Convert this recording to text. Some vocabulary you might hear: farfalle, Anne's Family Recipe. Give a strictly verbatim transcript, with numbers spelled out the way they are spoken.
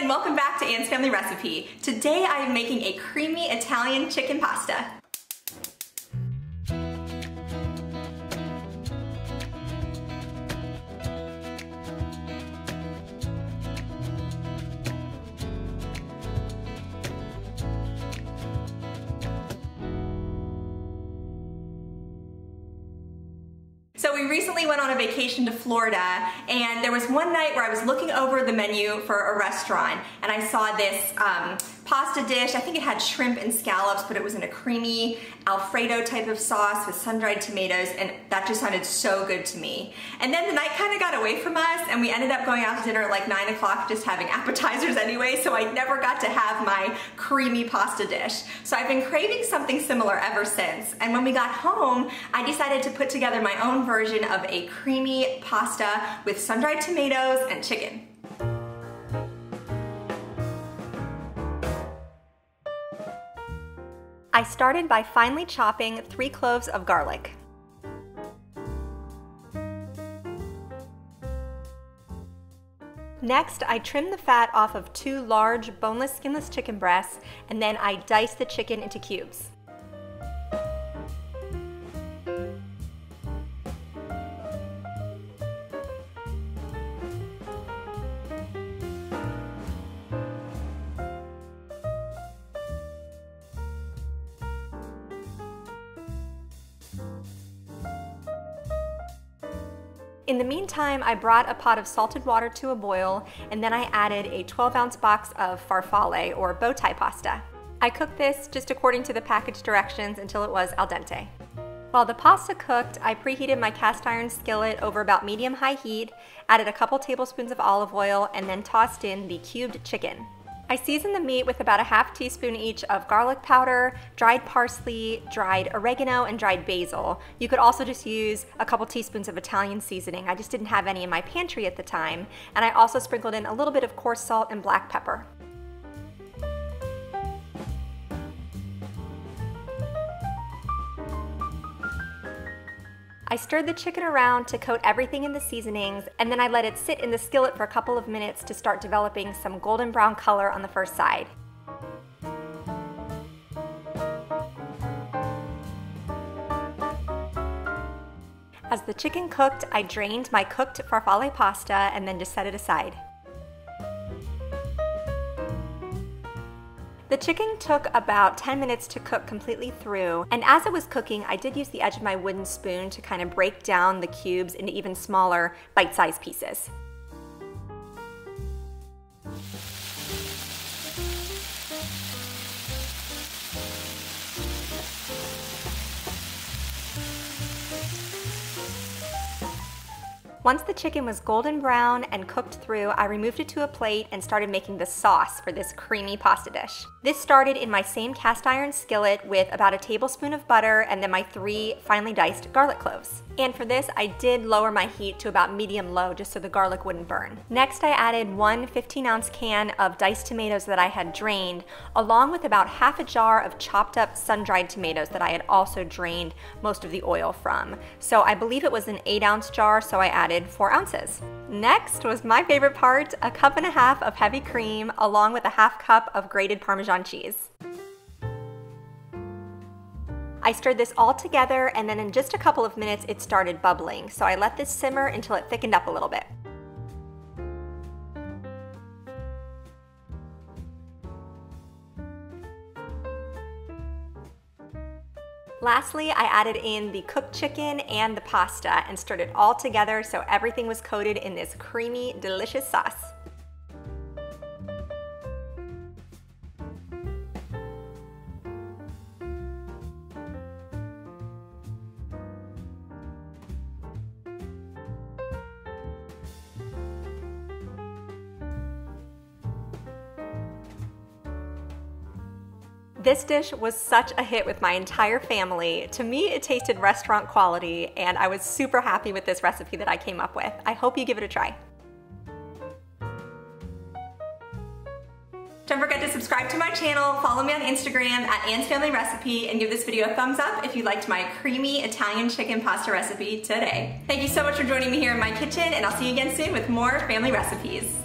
and welcome back to Anne's Family Recipe. Today I am making a creamy Italian chicken pasta. So we recently went on a vacation to Florida, and there was one night where I was looking over the menu for a restaurant, and I saw this um, pasta dish. I think it had shrimp and scallops, but it was in a creamy Alfredo type of sauce with sun-dried tomatoes, and that just sounded so good to me. And then the night kind of got away from us, and we ended up going out to dinner at like nine o'clock, just having appetizers anyway, so I never got to have my creamy pasta dish. So I've been craving something similar ever since, and when we got home, I decided to put together my own version of a creamy pasta with sun-dried tomatoes and chicken. I started by finely chopping three cloves of garlic. Next, I trimmed the fat off of two large boneless, skinless chicken breasts, and then I diced the chicken into cubes. In the meantime, I brought a pot of salted water to a boil, and then I added a twelve ounce box of farfalle, or bow tie pasta. I cooked this just according to the package directions until it was al dente. While the pasta cooked, I preheated my cast iron skillet over about medium-high heat, added a couple tablespoons of olive oil, and then tossed in the cubed chicken. I seasoned the meat with about a half teaspoon each of garlic powder, dried parsley, dried oregano, and dried basil. You could also just use a couple teaspoons of Italian seasoning. I just didn't have any in my pantry at the time. And I also sprinkled in a little bit of coarse salt and black pepper. I stirred the chicken around to coat everything in the seasonings, and then I let it sit in the skillet for a couple of minutes to start developing some golden brown color on the first side. As the chicken cooked, I drained my cooked farfalle pasta and then just set it aside. The chicken took about ten minutes to cook completely through, and as it was cooking, I did use the edge of my wooden spoon to kind of break down the cubes into even smaller bite-sized pieces. Once the chicken was golden brown and cooked through, I removed it to a plate and started making the sauce for this creamy pasta dish. This started in my same cast iron skillet with about a tablespoon of butter and then my three finely diced garlic cloves. And for this, I did lower my heat to about medium-low just so the garlic wouldn't burn. Next, I added one fifteen ounce can of diced tomatoes that I had drained, along with about half a jar of chopped up sun-dried tomatoes that I had also drained most of the oil from. So I believe it was an eight ounce jar, so I added four ounces. Next was my favorite part, a cup and a half of heavy cream along with a half cup of grated Parmesan cheese. I stirred this all together, and then in just a couple of minutes it started bubbling, so I let this simmer until it thickened up a little bit. Lastly, I added in the cooked chicken and the pasta and stirred it all together so everything was coated in this creamy, delicious sauce. This dish was such a hit with my entire family. To me, it tasted restaurant quality, and I was super happy with this recipe that I came up with. I hope you give it a try. Don't forget to subscribe to my channel, follow me on Instagram at Anne's Family Recipe, and give this video a thumbs up if you liked my creamy Italian chicken pasta recipe today. Thank you so much for joining me here in my kitchen, and I'll see you again soon with more family recipes.